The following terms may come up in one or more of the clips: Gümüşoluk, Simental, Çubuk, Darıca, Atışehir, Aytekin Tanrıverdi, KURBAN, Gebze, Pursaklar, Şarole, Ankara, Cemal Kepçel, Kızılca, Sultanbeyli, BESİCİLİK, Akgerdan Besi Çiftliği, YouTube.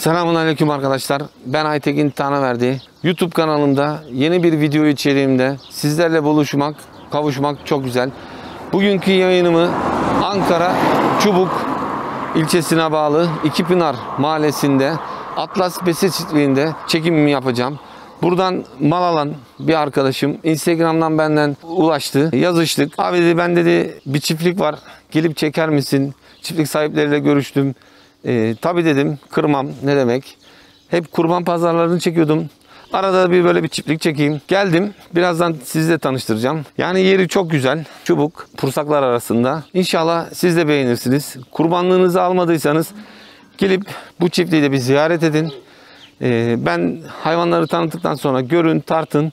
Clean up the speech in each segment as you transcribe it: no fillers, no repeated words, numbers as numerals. Selamünaleyküm arkadaşlar. Ben Aytekin Tanrıverdi. YouTube kanalımda yeni bir video içeriğimde sizlerle buluşmak, kavuşmak çok güzel. Bugünkü yayınımı Ankara Çubuk ilçesine bağlı İkipınar Mahallesi'nde Atlas Besi Çiftliği'nde çekimimi yapacağım. Buradan mal alan bir arkadaşım Instagram'dan benden ulaştı. Yazıştık. Abi dedi, ben dedi bir çiftlik var. Gelip çeker misin? Çiftlik sahipleriyle görüştüm. Tabii dedim, kırmam, ne demek. Hep kurban pazarlarını çekiyordum. Arada bir böyle bir çiftlik çekeyim. Geldim, birazdan sizi de tanıştıracağım. Yani yeri çok güzel. Çubuk, Pursaklar arasında. İnşallah siz de beğenirsiniz. Kurbanlığınızı almadıysanız gelip bu çiftliği de bir ziyaret edin. Ben hayvanları tanıttıktan sonra görün, tartın.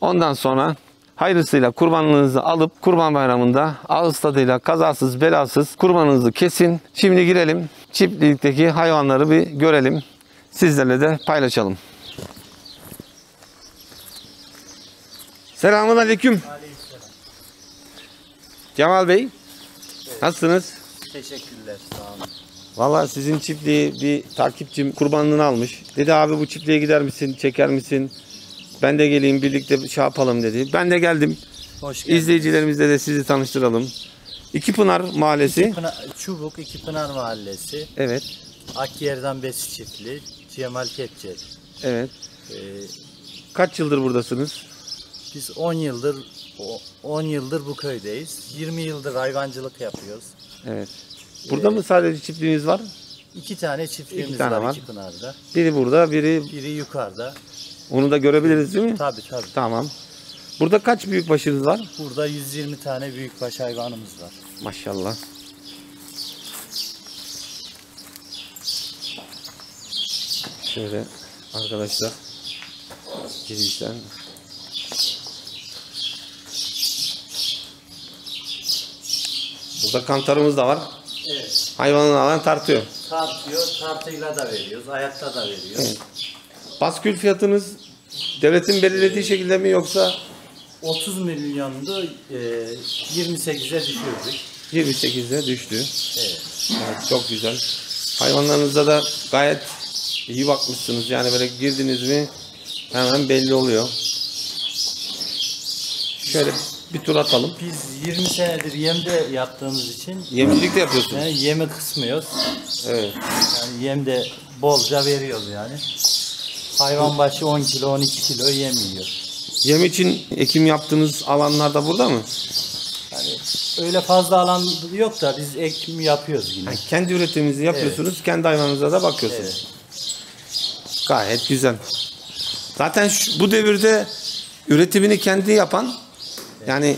Ondan sonra hayırlısıyla kurbanlığınızı alıp Kurban Bayramı'nda ağız tadıyla kazasız belasız kurbanınızı kesin. Şimdi girelim, çiftlikteki hayvanları bir görelim. Sizlerle de paylaşalım. Selamünaleyküm. Aleykümselam. Cemal Bey, evet. Nasılsınız? Teşekkürler, sağ olun. Valla sizin çiftliği bir takipçim kurbanlığını almış. Dedi abi bu çiftliğe gider misin, çeker misin? Ben de geleyim, birlikte şey yapalım dedi. Ben de geldim. Hoş geldiniz. İzleyicilerimizle de sizi tanıştıralım. İkipınar Mahallesi. Çubuk, İkipınar Mahallesi. Evet. Akgerdan Besi Çiftliği, Cemal Kepçel. Evet. Kaç yıldır buradasınız? Biz 10 yıldır bu köydeyiz. 20 yıldır hayvancılık yapıyoruz. Evet. Burada mı sadece çiftliğiniz var? 2 tane çiftliğimiz var İkipınar'da. Biri burada, biri yukarıda. Onu da görebiliriz değil mi? Tabii tabii. Tamam. Burada kaç büyükbaşınız var? Burada 120 tane büyükbaş hayvanımız var. Maşallah. Şöyle arkadaşlar girişten. Burada kantarımız da var. Evet. Hayvanın alan tartıyor. Tartıyor, tartıyla da veriyoruz, ayakta da veriyoruz. Evet. Baskül fiyatınız devletin belirlediği şekilde mi yoksa? 30 milyondu, 28'e düşürdük. 28'e düştü. Evet. Evet, çok güzel. Hayvanlarınızda da gayet iyi bakmışsınız. Yani böyle girdiniz mi hemen belli oluyor. Şöyle bir tur atalım. Biz 20 senedir yemde yaptığımız için. Yemcilik de yapıyorsunuz. Yani yemi kısmıyoruz. Evet. Yani yemde bolca veriyoruz yani. Hayvan başı 10 kilo, 12 kilo yem yiyor. Yem için ekim yaptığınız alanlar da burada mı? Yani öyle fazla alan yok da biz ekim yapıyoruz yine. Yani kendi üretimimizi yapıyorsunuz, evet. Kendi hayvanınıza da bakıyorsunuz. Evet. Gayet güzel. Zaten bu devirde üretimini kendi yapan, evet. Yani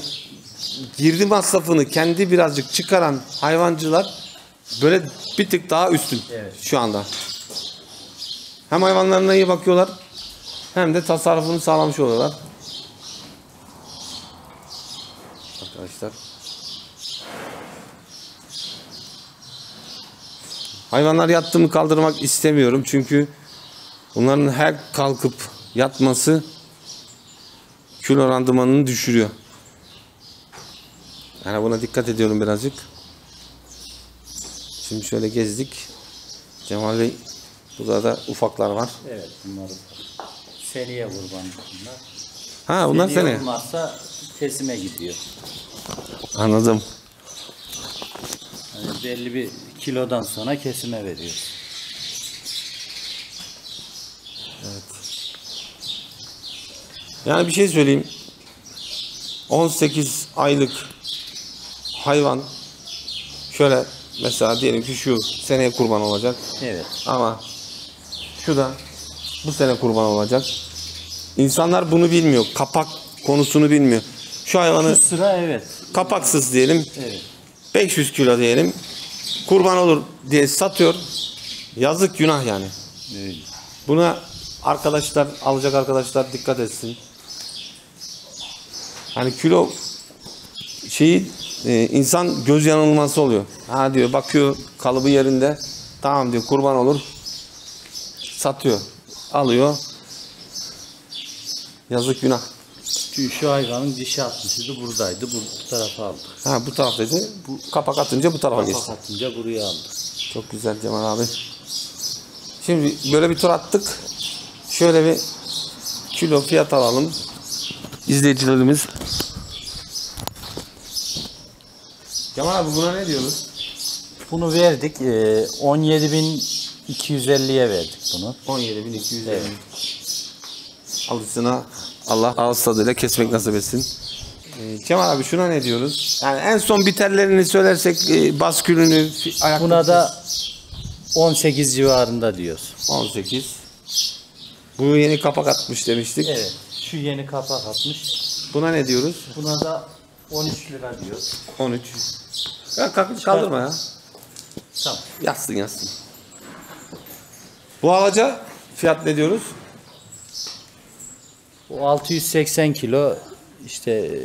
girdi masrafını kendi birazcık çıkaran hayvancılar böyle bir tık daha üstün, evet. Şu anda. Hem hayvanlarına iyi bakıyorlar, hem de tasarrufunu sağlamış oluyorlar. Arkadaşlar. Hayvanlar yattığımı kaldırmak istemiyorum çünkü bunların her kalkıp yatması kilo randımanını düşürüyor. Yani buna dikkat ediyorum birazcık. Şimdi şöyle gezdik. Cemal Bey. Burada da ufaklar var. Evet, bunlar seriye kurban bunlar. Ha, bunlar seriye. Olmazsa kesime gidiyor. Anladım. Yani belli bir kilodan sonra kesime veriyor. Evet. Yani bir şey söyleyeyim. 18 aylık hayvan şöyle mesela diyelim ki şu seneye kurban olacak. Evet. Ama şu da bu sene kurban olacak. İnsanlar bunu bilmiyor. Kapak konusunu bilmiyor. Şu hayvanı sıra, evet. Kapaksız diyelim. Evet. 500 kilo diyelim. Kurban olur diye satıyor. Yazık, günah yani. Evet. Buna arkadaşlar, alacak arkadaşlar dikkat etsin. Hani kilo şeyi insan göz yanılması oluyor. Ha diyor, bakıyor kalıbı yerinde. Tamam diyor, kurban olur. Satıyor, alıyor. Yazık, günah. Şu hayvanın dişi atmışıydı, buradaydı, bu tarafa aldık. Ha, bu taraftaydı. Bu kapak atınca bu tarafa geçti. Kapak atınca buraya aldık. Çok güzel Cemal abi. Şimdi böyle bir tur attık. Şöyle bir kilo fiyat alalım. İzleyicilerimiz. Cemal abi buna ne diyoruz? Bunu verdik. 17.250'ye verdik bunu. 17.250. Evet. Alıcısına Allah ağız tadıyla kesmek nasip etsin. Cemal abi şuna ne diyoruz? Yani en son biterlerini söylersek baskülünü... Buna da 18 civarında diyoruz. 18. Bu yeni kapak atmış demiştik. Evet. Şu yeni kapak atmış. Buna ne diyoruz? Buna da 13 lira diyoruz. 13. Ya kaldırma ya. Tamam. Yatsın yatsın. Bu ağaca fiyat ne diyoruz? Bu 680 kilo. İşte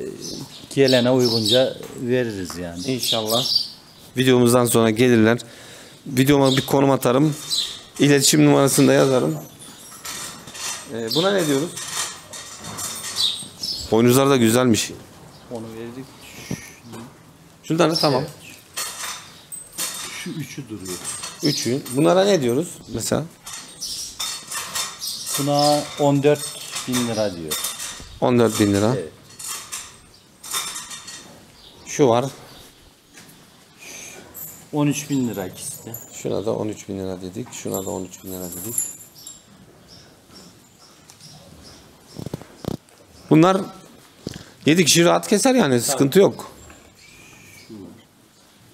gelene uygunca veririz yani. İnşallah. Videomuzdan sonra gelirler. Videoma bir konum atarım. İletişim numarasını da yazarım. Buna ne diyoruz? Boynuzlar da güzelmiş. Onu verdik. Şundan da tamam. Evet. Şu üçü duruyor. Üçü. Bunlara ne diyoruz mesela? Buna 14.000 lira diyor. 14.000 lira. Evet. Şu var. 13.000 lira ikisi de. Şuna da 13.000 lira dedik. Şuna da 13.000 lira dedik. Bunlar 7 kişi rahat keser yani. Tabii. Sıkıntı yok.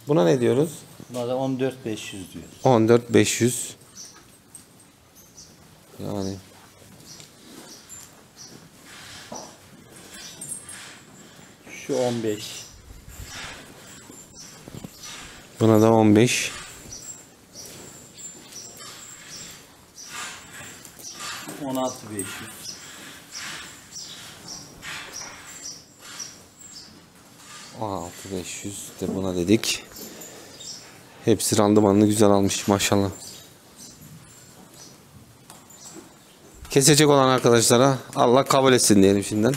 Buna ne diyoruz? Buna da 14.500 diyoruz. 14.500. Yani. Şu 15. Buna da 15. On altı beş yüz de buna dedik. Hepsi randımanını güzel almış maşallah. Kesecek olan arkadaşlara Allah kabul etsin diyelim şimdiden.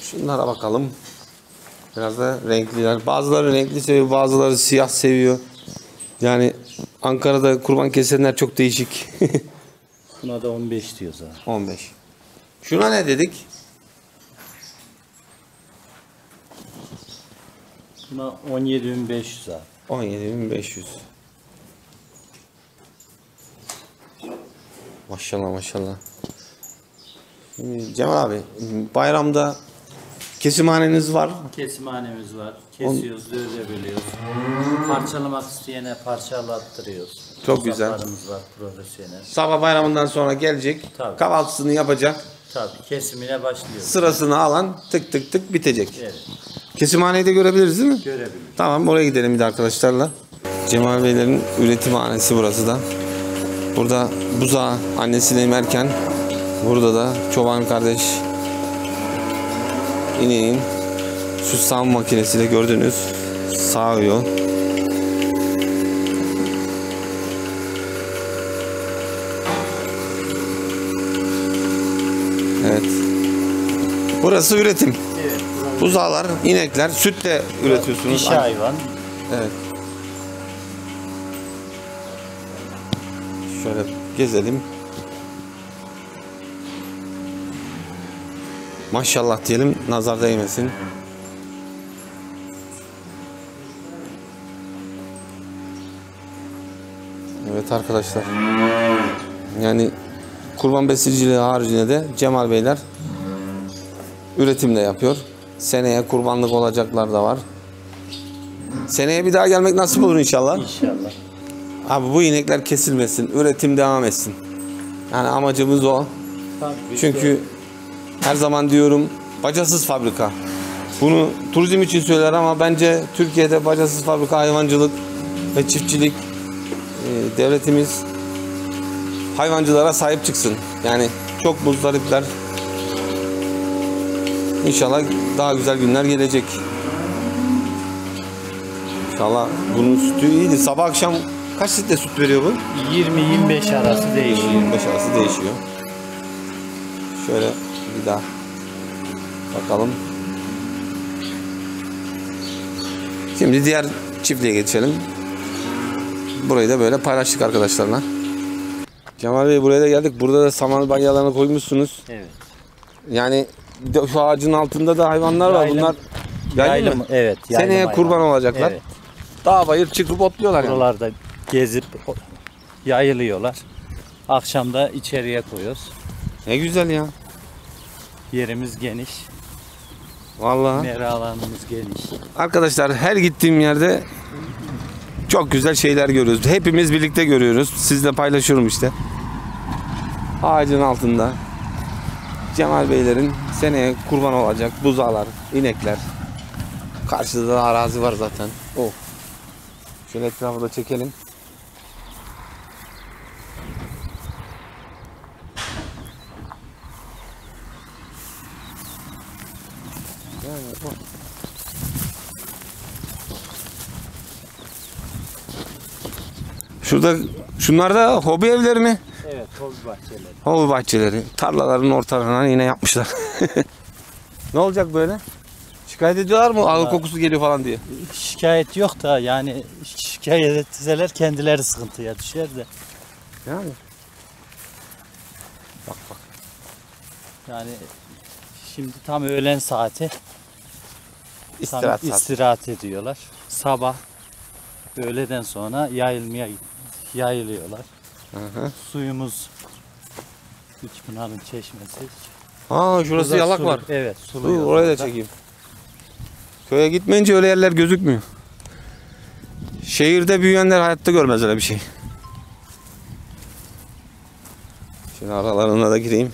Şunlara bakalım. Biraz da renkliler. Bazıları renkli seviyor, bazıları siyah seviyor. Yani Ankara'da kurban kesenler çok değişik. Buna da 15 diyoruz abi. 15. Şuna ne dedik? Buna 17.500 abi. 17.500. Maşallah maşallah. Şimdi Cemal abi, bayramda kesimhaneniz var. Kesimhanemiz var. Kesiyoruz, dörde bölüyoruz. Parçalamak isteyene parçalattırıyoruz. Çok güzel. Ustalarımız var, profesyonel. Sabah bayramından sonra gelecek. Tabii. Kahvaltısını yapacak. Tabii, kesimine başlıyoruz. Sırasını alan tık tık tık bitecek. Evet. Kesimhaneyi de görebiliriz değil mi? Görebiliriz. Tamam, oraya gidelim bir de arkadaşlarla. Cemal Beylerin üretimhanesi burası da. Burada buzağı annesini emerken, burada da çoban kardeş İneğin şu sağım makinesiyle gördüğünüz sağıyor. Evet. Burası üretim. Evet. Buzağlar, inekler, sütle üretiyorsunuz. Dişi hayvan. Evet. Şöyle gezelim. Maşallah diyelim, nazar değmesin. Evet arkadaşlar. Yani kurban besiciliği haricinde de Cemal Beyler üretimle yapıyor. Seneye kurbanlık olacaklar da var. Seneye bir daha gelmek nasip olur inşallah. İnşallah. Abi bu inekler kesilmesin, üretim devam etsin. Yani amacımız o. Tabii. Çünkü her zaman diyorum, bacasız fabrika. Bunu turizm için söyler ama bence Türkiye'de bacasız fabrika hayvancılık ve çiftçilik, devletimiz hayvancılara sahip çıksın. Yani çok muzdaripler. İnşallah daha güzel günler gelecek. İnşallah bunun sütü iyiydi. Sabah akşam kaç litre süt veriyor bu? 20-25 arası değişiyor. 25 arası değişiyor. Şöyle bir daha bakalım. Şimdi diğer çiftliğe geçelim. Burayı da böyle paylaştık arkadaşlarla. Cemal Bey, buraya da geldik. Burada da saman balyalarını koymuşsunuz. Evet. Yani şu ağacın altında da hayvanlar var. Bunlar yaylım mı? Evet. Yaylım seneye hayvan. Kurban olacaklar. Evet. Dağ bayır çıkıp otluyorlar. Buralarda yani gezip yayılıyorlar. Akşam da içeriye koyuyoruz. Ne güzel ya. Yerimiz geniş. Vallahi. Mera alanımız geniş. Arkadaşlar, her gittiğim yerde çok güzel şeyler görüyoruz. Hepimiz birlikte görüyoruz. Sizle paylaşıyorum işte. Ağacın altında Cemal Beylerin seneye kurban olacak buzağlar, inekler. Karşıda da arazi var zaten. Oh. Şöyle etrafı da çekelim. Şurada, şunlar da hobi evleri mi? Evet, hobi bahçeleri. Hobi bahçeleri. Tarlaların ortalarına yine yapmışlar. Ne olacak böyle? Şikayet ediyorlar mı? Ağır kokusu geliyor falan diye. Şikayet yok da, yani şikayet etseler kendileri sıkıntıya düşer de. Yani. Bak bak. Yani şimdi tam öğlen saati. İstirahat ediyorlar. Sabah öğleden sonra yayılıyorlar. Hı-hı. Suyumuz İkipınar'ın çeşmesi. Ha, şurası burada yalak var. Evet, sulu. Oraya da çekeyim. Köye gitmeyince öyle yerler gözükmüyor. Şehirde büyüyenler hayatta görmez öyle bir şey. Şimdi aralarına da gireyim.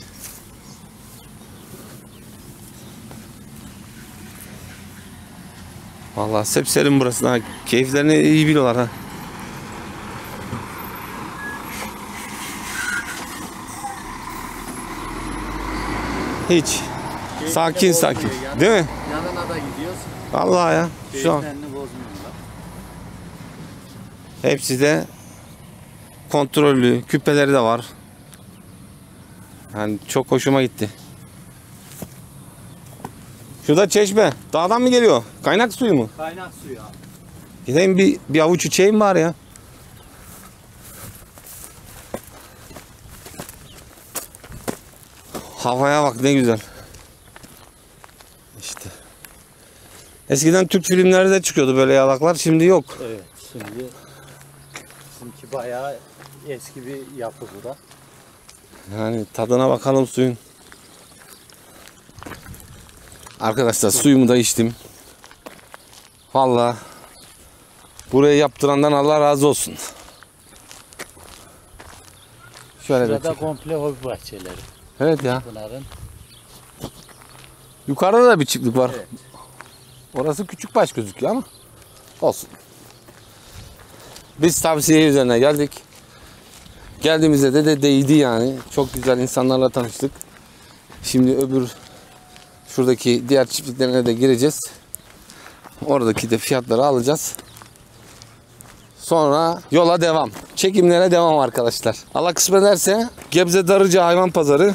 Vallahi sepselim burası. Ha, keyiflerini iyi biliyorlar ha. Hiç. Keyifle sakin sakin. Yani. Değil mi? Yanına da gidiyoruz. Vallahi ya. Şu an. Hepsi de kontrollü. Küpeleri de var. Yani çok hoşuma gitti. Şurada çeşme. Dağdan mı geliyor? Kaynak suyu mu? Kaynak suyu abi. Gideyim bir avuç içeyim bari ya. Havaya bak ne güzel. İşte. Eskiden Türk filmlerde çıkıyordu böyle yalaklar. Şimdi yok. Evet. Şimdi bizimki bayağı eski bir yapı bu da. Yani tadına bakalım suyun. Arkadaşlar, suyumu da içtim. Vallahi burayı yaptırandan Allah razı olsun. Şöyle şurada komple hobi bahçeleri. Evet ya. Bunların. Yukarıda da bir çiftlik var. Evet. Orası küçük baş gözüküyor ama olsun. Biz tavsiye üzerine geldik. Geldiğimizde de değdi yani. Çok güzel insanlarla tanıştık. Şimdi öbür şuradaki diğer çiftliklerine de gireceğiz. Oradaki de fiyatları alacağız. Sonra yola devam. Çekimlere devam arkadaşlar. Allah kısmet ederse Gebze Darıca Hayvan Pazarı,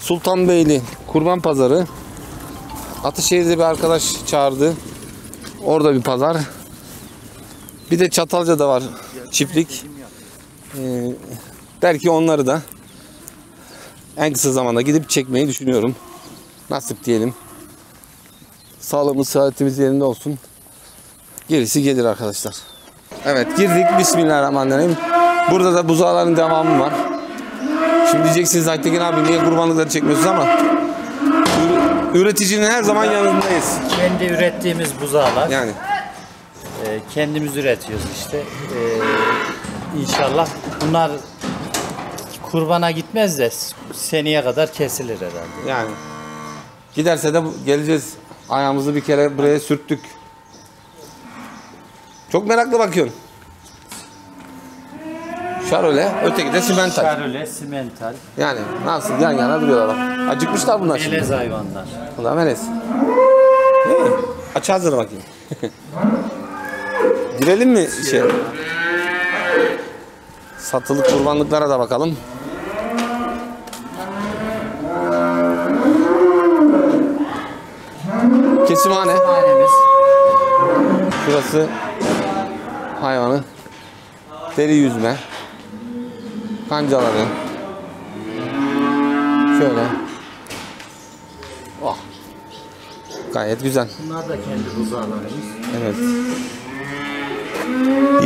Sultanbeyli Kurban Pazarı, Atışehir'de bir arkadaş çağırdı. Orada bir pazar. Bir de Çatalca'da var çiftlik. Belki onları da en kısa zamanda gidip çekmeyi düşünüyorum. Nasip diyelim. Sağlığımız, sıhhatimiz yerinde olsun. Gerisi gelir arkadaşlar. Evet, girdik. Bismillahirrahmanirrahim. Burada da buzağların devamı var. Şimdi diyeceksiniz Aytekin abi niye kurbanlıkları çekmiyorsunuz, ama üreticinin her zaman yanındayız. Kendi ürettiğimiz buzağlar. Yani. Kendimiz üretiyoruz işte. İnşallah bunlar kurbana gitmez de seneye kadar kesilir herhalde. Yani. Giderse de geleceğiz. Ayağımızı bir kere buraya sürttük. Çok meraklı bakıyorsun. Şarole, öteki de Simental. Şarole, Simental. Yani nasıl yan yana duruyorlar bak. Acıkmışlar bunlar şimdi. Melez hayvanlar. Bunlar melez. Aç hazır bakayım. Girelim mi şey? Satılık kurbanlıklara da bakalım. Kesimhanemiz. Şurası hayvanı deri yüzme, kancaların şöyle. Oh. Gayet güzel. Bunlar da kendi buzağlarımız. Evet.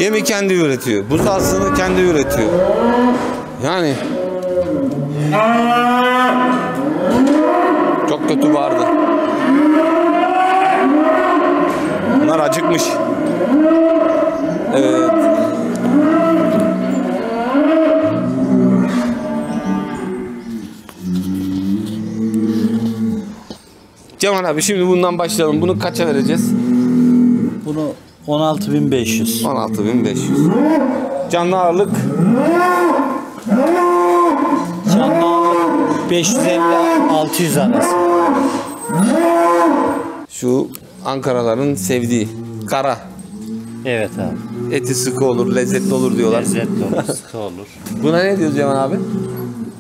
Yemi kendi üretiyor. Buzağısını kendi üretiyor. Yani çok kötü vardı. Bunlar acıkmış. Evet. Cemal abi şimdi bundan başlayalım. Bunu kaça vereceğiz? Bunu 16.500. 16.500. Canlı ağırlık? Canlı ağırlık 550-600 arası. Şu Ankaraların sevdiği kara. Evet abi. Eti sıkı olur, lezzetli olur diyorlar. Lezzetli olur, sıkı olur. Buna ne diyoruz Cemal abi?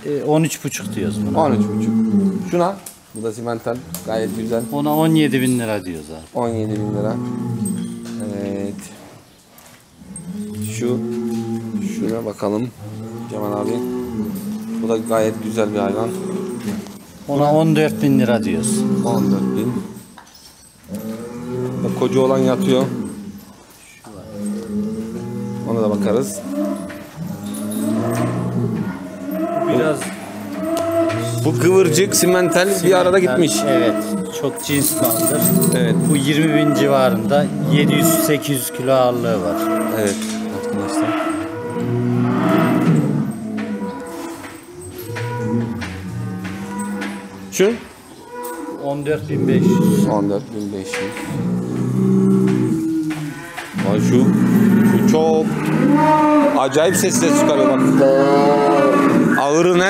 13.5 diyoruz buna. 13.5. Şuna? Bu da simental. Gayet güzel. Ona 17.000 lira diyoruz abi. 17.000 lira. Evet. Şuna bakalım. Cemal abi. Bu da gayet güzel bir hayvan. Ona 14.000 lira diyoruz. 14.000. Koca olan yatıyor. Ona da bakarız. Biraz bu kıvırcık, simental bir arada gitmiş. Evet. Çok cinslandır. Evet. Bu 20.000 civarında 700-800 kilo ağırlığı var. Evet. Arkadaşlar. Şu? 14.500. 14.500. Şu çok acayip sesle çıkarıyor bak. Ağırın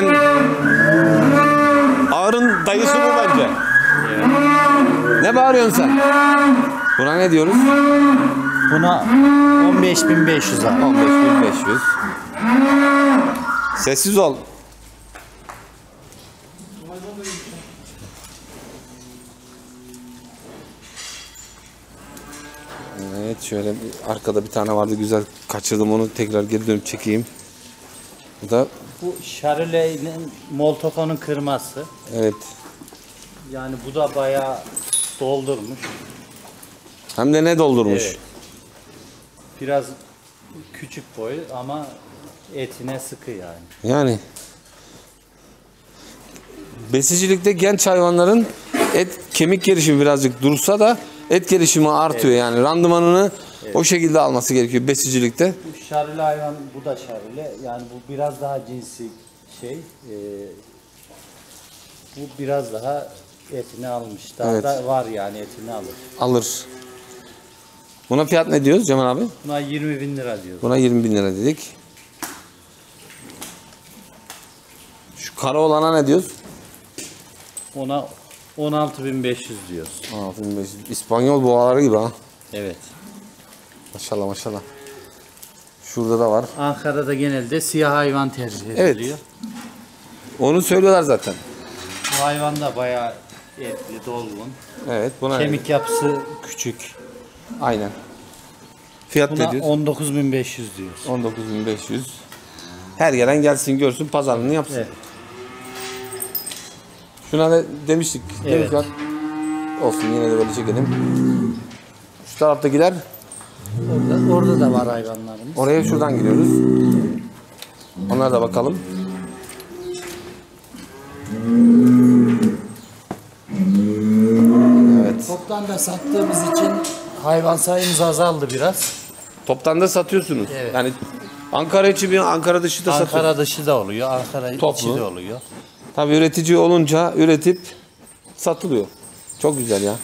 ağırın dayısı bu bence. Evet. Ne bağırıyorsun sen? Buna ne diyoruz? Buna 15.500 abi. 15.500. Sessiz ol. Evet şöyle arkada bir tane vardı güzel kaçırdım onu tekrar geri dönüp çekeyim. Bu da bu Şarole'nin Moltofon'un kırması. Evet. Yani bu da bayağı doldurmuş. Hem de ne doldurmuş? Evet. Biraz küçük boy ama etine sıkı yani. Yani besicilikte genç hayvanların et kemik gelişimi birazcık dursa da et gelişimi artıyor evet. Yani randımanını evet. O şekilde alması gerekiyor besicilikte. Bu şarole hayvan, bu da şarole. Yani bu biraz daha cinsi şey. Bu biraz daha etini almış. Daha evet. Da var yani etini alır. Alır. Buna fiyat ne diyoruz Cemal abi? Buna 20.000 lira diyoruz. Buna 20.000 lira dedik. Şu kara olana ne diyoruz? Ona 16.500 diyoruz. 16.500. İspanyol boğaları gibi ha. Evet. Maşallah maşallah. Şurada da var. Ankara'da genelde siyah hayvan tercih ediliyor. Evet. Onu söylüyorlar zaten. Bu hayvan da bayağı etli, dolgun. Evet. Buna kemik yapısı küçük. Aynen. Fiyat ne diyoruz? 19.500 diyoruz. 19.500. Her gelen gelsin görsün pazarlığını yapsın. Evet. Şuna da demiştik. Evet. Olsun yine de böyle çekelim. Şu taraftakiler. Orada da var hayvanlarımız. Oraya şuradan gidiyoruz. Onlara da bakalım. Evet. Toptan da sattığımız için hayvan sayımız azaldı biraz. Toptan da satıyorsunuz. Evet. Yani Ankara içi bir Ankara dışı da satıyor. Ankara dışı da oluyor. Ankara içi de oluyor. Tabii üretici olunca üretip satılıyor. Çok güzel ya.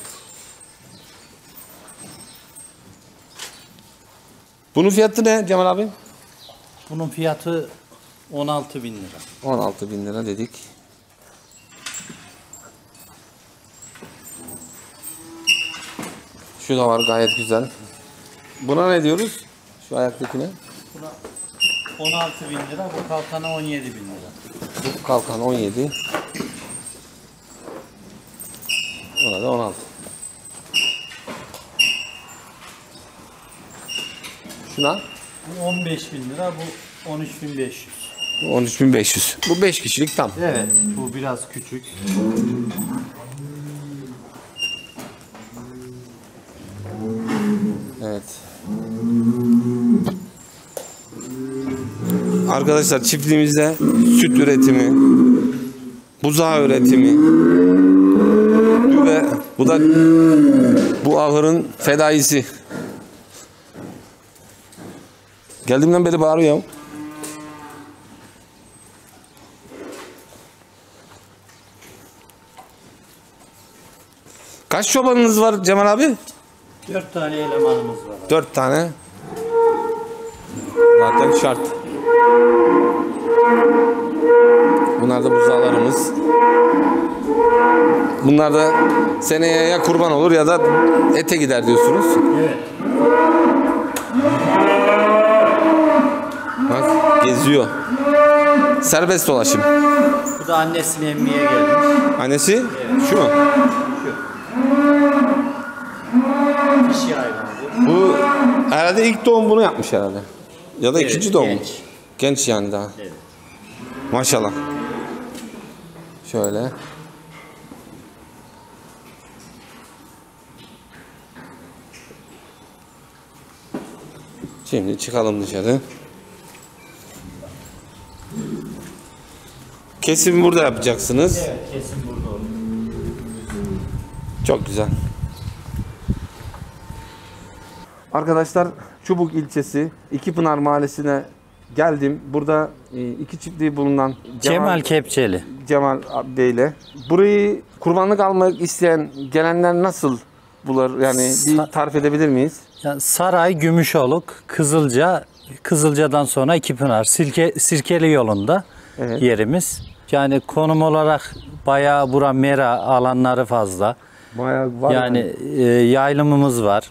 Bunun fiyatı ne Cemal abi? Bunun fiyatı 16.000 lira. 16.000 lira dedik. Şu da var gayet güzel. Buna ne diyoruz? Şu ayaktakine. Buna 16.000 lira, bu kalkana 17.000 lira. Bu kalkan 17. Buna da 16. Şuna? Bu 15.000 lira, bu 13.500. 13.500. Bu 5 kişilik tam. Evet, bu biraz küçük. Evet. Arkadaşlar çiftliğimizde süt üretimi, buzağı üretimi, düve, bu da bu ahırın fedaisi. Geldiğimden beri bağırıyor. Kaç çobanınız var Cemal abi? 4 tane elemanımız var. 4 tane. Zaten şart. Bunlar da buzağlarımız. Bunlar da seneye ya kurban olur ya da ete gider diyorsunuz. Evet. Bak geziyor. Serbest dolaşım. Bu da annesini emmeye gelmiş. Annesi? Evet. Şu mu? Dişi hayvanı. Bu herhalde ilk doğum bunu yapmış herhalde. Ya da evet, ikinci doğum. Genç. Genç yani daha. Evet. Maşallah. Şöyle. Şimdi çıkalım dışarı. Kesim burada yapacaksınız. Evet, kesim burada olur. Çok güzel. Arkadaşlar Çubuk ilçesi İkipınar Mahallesi'ne geldim. Burada iki çiftliği bulunan Cemal Kepçeli. Cemal Bey'le. Burayı kurbanlık almak isteyen gelenler nasıl bulur? Yani bir tarif edebilir miyiz? Yani Saray, Gümüşoluk, Kızılca, Kızılca'dan sonra İkipınar. Sirkeli yolunda evet. Yerimiz. Yani konum olarak bayağı bura mera alanları fazla. Bayağı var. Yani yaylımımız var.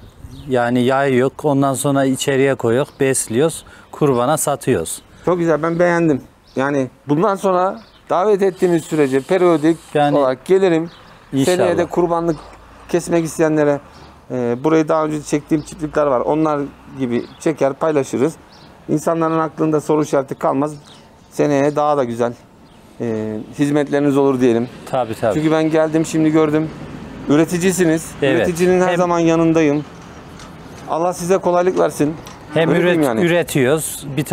Yani yay yok. Ondan sonra içeriye koyuyor, besliyoruz, kurbana satıyoruz. Çok güzel, ben beğendim. Yani bundan sonra davet ettiğimiz sürece periyodik yani, olarak gelirim. İnşallah. Seneye de kurbanlık kesmek isteyenlere burayı daha önce çektiğim çiftlikler var. Onlar gibi çeker, paylaşırız. İnsanların aklında soru işareti kalmaz. Seneye daha da güzel hizmetleriniz olur diyelim. Tabii tabii. Çünkü ben geldim, şimdi gördüm. Üreticisiniz. Evet. Üreticinin her zaman yanındayım. Allah size kolaylık versin. Hem üretiyoruz, bir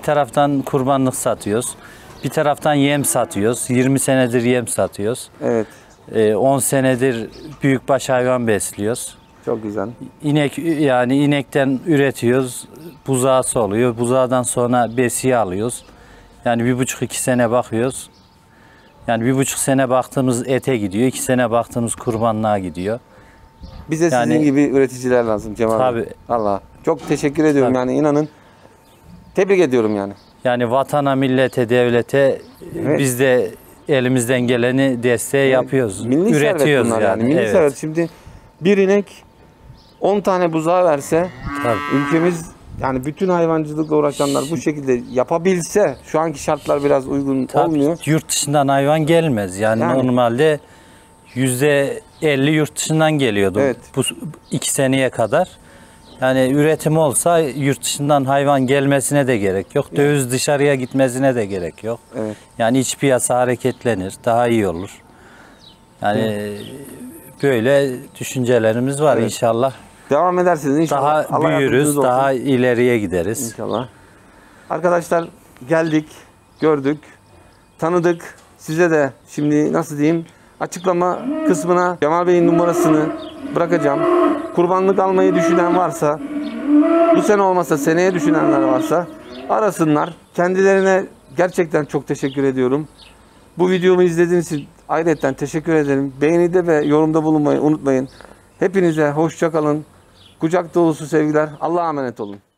taraftan kurbanlık satıyoruz, bir taraftan yem satıyoruz, 20 senedir yem satıyoruz, evet. 10 senedir büyükbaş hayvan besliyoruz. Çok güzel. İnek, yani inekten üretiyoruz, buzağı soluyor, buzağdan sonra besiye alıyoruz. Yani 1,5-2 sene bakıyoruz. Yani 1,5 sene baktığımız ete gidiyor, 2 sene baktığımız kurbanlığa gidiyor. Bize yani, sizin gibi üreticiler lazım Cemal Bey. Tabii. Allah. Çok teşekkür ediyorum tabii. Yani inanın. Tebrik ediyorum yani. Yani vatana, millete, devlete evet. Biz de elimizden geleni desteği yani, yapıyoruz. Milli üretiyoruz yani. Milli evet. Servet. Şimdi bir inek 10 tane buzağı verse tabii. Ülkemiz yani bütün hayvancılıkla uğraşanlar bu şekilde yapabilse şu anki şartlar biraz uygun tabii, olmuyor. Yurt dışından hayvan gelmez. Yani normalde %50 yurt dışından geliyordu evet. Bu 2 seneye kadar. Yani üretim olsa yurt dışından hayvan gelmesine de gerek yok. Evet. Döviz dışarıya gitmesine de gerek yok. Evet. Yani iç piyasa hareketlenir, daha iyi olur. Yani evet. Böyle düşüncelerimiz var evet. İnşallah. Devam edersiniz inşallah. Daha büyürüz, daha ileriye gideriz. İnşallah. Arkadaşlar geldik, gördük, tanıdık. Size de şimdi nasıl diyeyim? Açıklama kısmına Cemal Bey'in numarasını bırakacağım. Kurbanlık almayı düşünen varsa, bu sene olmasa seneye düşünenler varsa arasınlar. Kendilerine gerçekten çok teşekkür ediyorum. Bu videomu izlediğiniz için ayrıca teşekkür ederim. Beğenide ve yorumda bulunmayı unutmayın. Hepinize hoşça kalın. Kucak dolusu sevgiler. Allah'a emanet olun.